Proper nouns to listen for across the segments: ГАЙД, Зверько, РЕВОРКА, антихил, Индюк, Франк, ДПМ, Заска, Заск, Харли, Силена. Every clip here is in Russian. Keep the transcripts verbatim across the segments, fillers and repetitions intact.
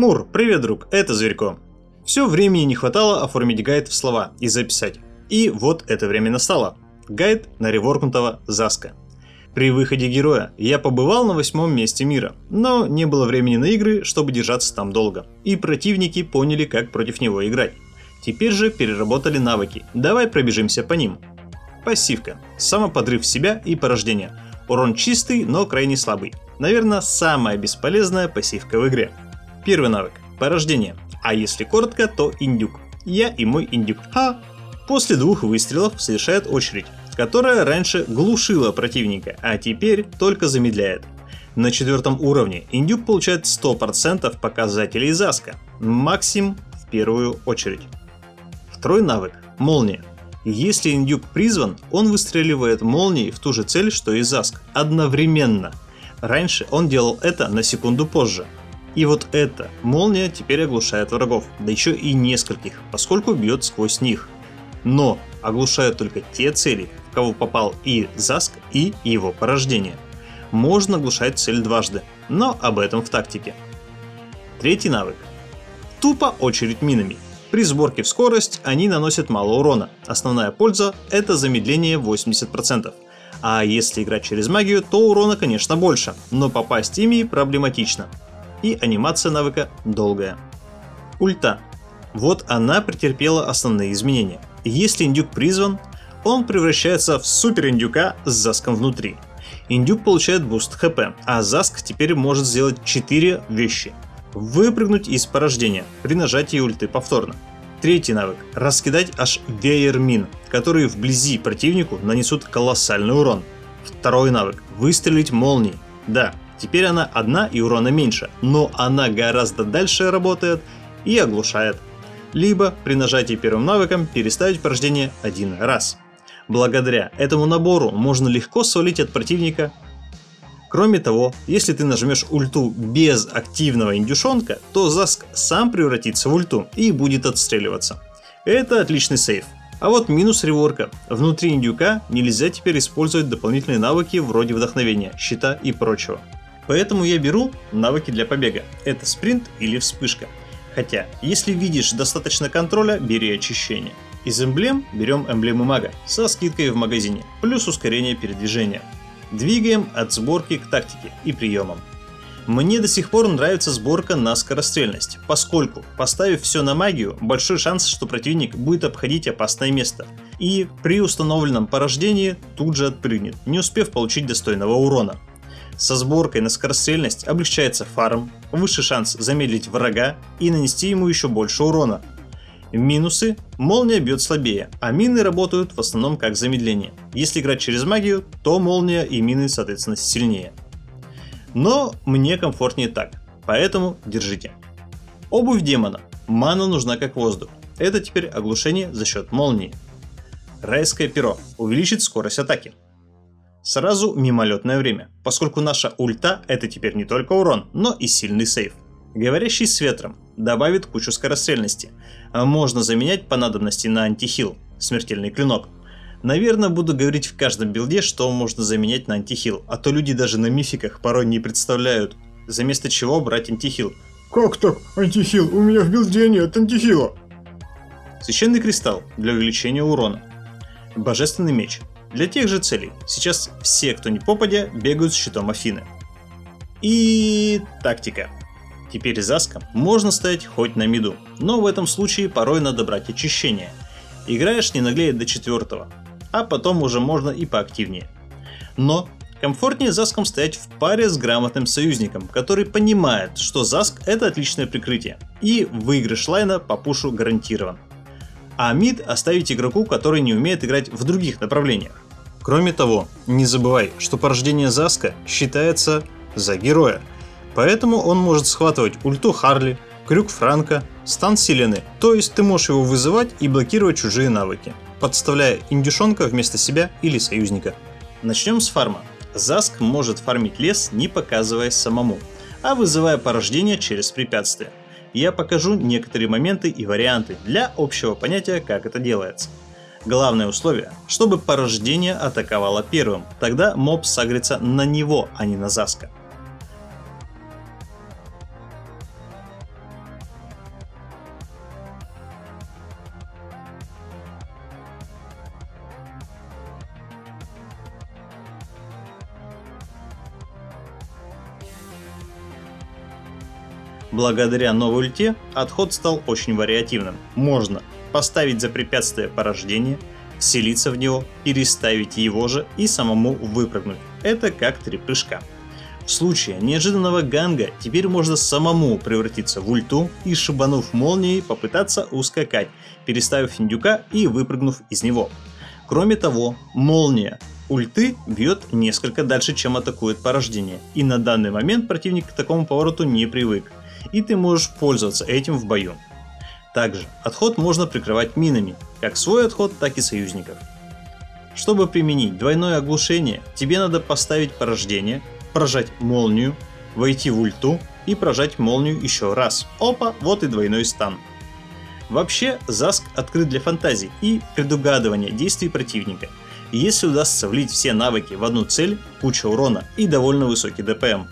Мур, привет, друг, это Зверько. Все времени не хватало оформить гайд в слова и записать. И вот это время настало. Гайд на реворкнутого Заска. При выходе героя я побывал на восьмом месте мира, но не было времени на игры, чтобы держаться там долго. И противники поняли, как против него играть. Теперь же переработали навыки, давай пробежимся по ним. Пассивка. Самоподрыв себя и порождение. Урон чистый, но крайне слабый. Наверное, самая бесполезная пассивка в игре. Первый навык. Порождение. А если коротко, то индюк. Я и мой индюк. Ха! После двух выстрелов совершает очередь, которая раньше глушила противника, а теперь только замедляет. На четвертом уровне индюк получает сто процентов показателей Заска. Максим в первую очередь. Второй навык. Молния. Если индюк призван, он выстреливает молнией в ту же цель, что и Заск, одновременно. Раньше он делал это на секунду позже. И вот эта молния теперь оглушает врагов, да еще и нескольких, поскольку бьет сквозь них. Но оглушают только те цели, в кого попал и Заск, и его порождение. Можно оглушать цель дважды, но об этом в тактике. Третий навык. Тупо очередь минами. При сборке в скорость они наносят мало урона, основная польза – это замедление восемьдесят процентов. А если играть через магию, то урона, конечно, больше, но попасть ими проблематично. И анимация навыка долгая. Ульта. Вот она претерпела основные изменения. Если индюк призван, он превращается в супер индюка с Заском внутри. Индюк получает буст ХП, а Заск теперь может сделать четыре вещи. Выпрыгнуть из порождения при нажатии ульты повторно. Третий навык. Раскидать аж веер мин, которые вблизи противнику нанесут колоссальный урон. Второй навык. Выстрелить молнией. Да, теперь она одна и урона меньше, но она гораздо дальше работает и оглушает. Либо при нажатии первым навыком переставить порождение один раз. Благодаря этому набору можно легко свалить от противника. Кроме того, если ты нажмешь ульту без активного индюшонка, то Заск сам превратится в ульту и будет отстреливаться. Это отличный сейф. А вот минус реворка. Внутри индюка нельзя теперь использовать дополнительные навыки вроде вдохновения, щита и прочего. Поэтому я беру навыки для побега. Это спринт или вспышка. Хотя, если видишь достаточно контроля, бери очищение. Из эмблем берем эмблему мага со скидкой в магазине, плюс ускорение передвижения. Двигаем от сборки к тактике и приемам. Мне до сих пор нравится сборка на скорострельность, поскольку, поставив все на магию, большой шанс, что противник будет обходить опасное место и при установленном порождении тут же отпрыгнет, не успев получить достойного урона. Со сборкой на скорострельность облегчается фарм, выше шанс замедлить врага и нанести ему еще больше урона. Минусы. Молния бьет слабее, а мины работают в основном как замедление. Если играть через магию, то молния и мины, соответственно, сильнее. Но мне комфортнее так, поэтому держите. Обувь демона. Мана нужна как воздух. Это теперь оглушение за счет молнии. Райское перо. Увеличит скорость атаки. Сразу мимолетное время, поскольку наша ульта это теперь не только урон, но и сильный сейв. Говорящий с ветром. Добавит кучу скорострельности. Можно заменять по надобности на антихил. Смертельный клинок. Наверное, буду говорить в каждом билде, что можно заменять на антихил. А то люди даже на мификах порой не представляют, за место чего брать антихил. Как так? Антихил? У меня в билде нет антихила. Священный кристалл. Для увеличения урона. Божественный меч. Для тех же целей. Сейчас все, кто не попадя, бегают с щитом Афины. И... тактика. Теперь Заском можно стоять хоть на миду, но в этом случае порой надо брать очищение. Играешь не наглеет до четвертого, а потом уже можно и поактивнее. Но комфортнее Заском стоять в паре с грамотным союзником, который понимает, что Заск это отличное прикрытие, и выигрыш лайна по пушу гарантирован. А мид оставить игроку, который не умеет играть в других направлениях. Кроме того, не забывай, что порождение Заска считается за героя. Поэтому он может схватывать ульту Харли, крюк Франка, стан Силены, то есть ты можешь его вызывать и блокировать чужие навыки, подставляя индюшонка вместо себя или союзника. Начнем с фарма. Заск может фармить лес, не показываясь самому, а вызывая порождение через препятствия. Я покажу некоторые моменты и варианты для общего понятия, как это делается. Главное условие, чтобы порождение атаковало первым, тогда моб сагрится на него, а не на Заска. Благодаря новой ульте отход стал очень вариативным. Можно поставить за препятствие порождение, вселиться в него, переставить его же и самому выпрыгнуть. Это как три прыжка. В случае неожиданного ганга теперь можно самому превратиться в ульту и, шибанув молнией, попытаться ускакать, переставив индюка и выпрыгнув из него. Кроме того, молния ульты бьет несколько дальше, чем атакует порождение, и на данный момент противник к такому повороту не привык, и ты можешь пользоваться этим в бою. Также отход можно прикрывать минами, как свой отход, так и союзников. Чтобы применить двойное оглушение, тебе надо поставить порождение, прожать молнию, войти в ульту и прожать молнию еще раз. Опа, вот и двойной стан. Вообще, Заск открыт для фантазий и предугадывания действий противника. Если удастся влить все навыки в одну цель, куча урона и довольно высокий ДПМ.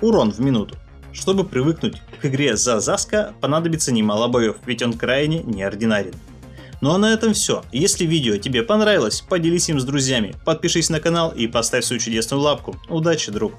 Урон в минуту. Чтобы привыкнуть к игре за Заска, понадобится немало боев, ведь он крайне неординарен. Ну а на этом все. Если видео тебе понравилось, поделись им с друзьями, подпишись на канал и поставь свою чудесную лапку. Удачи, друг!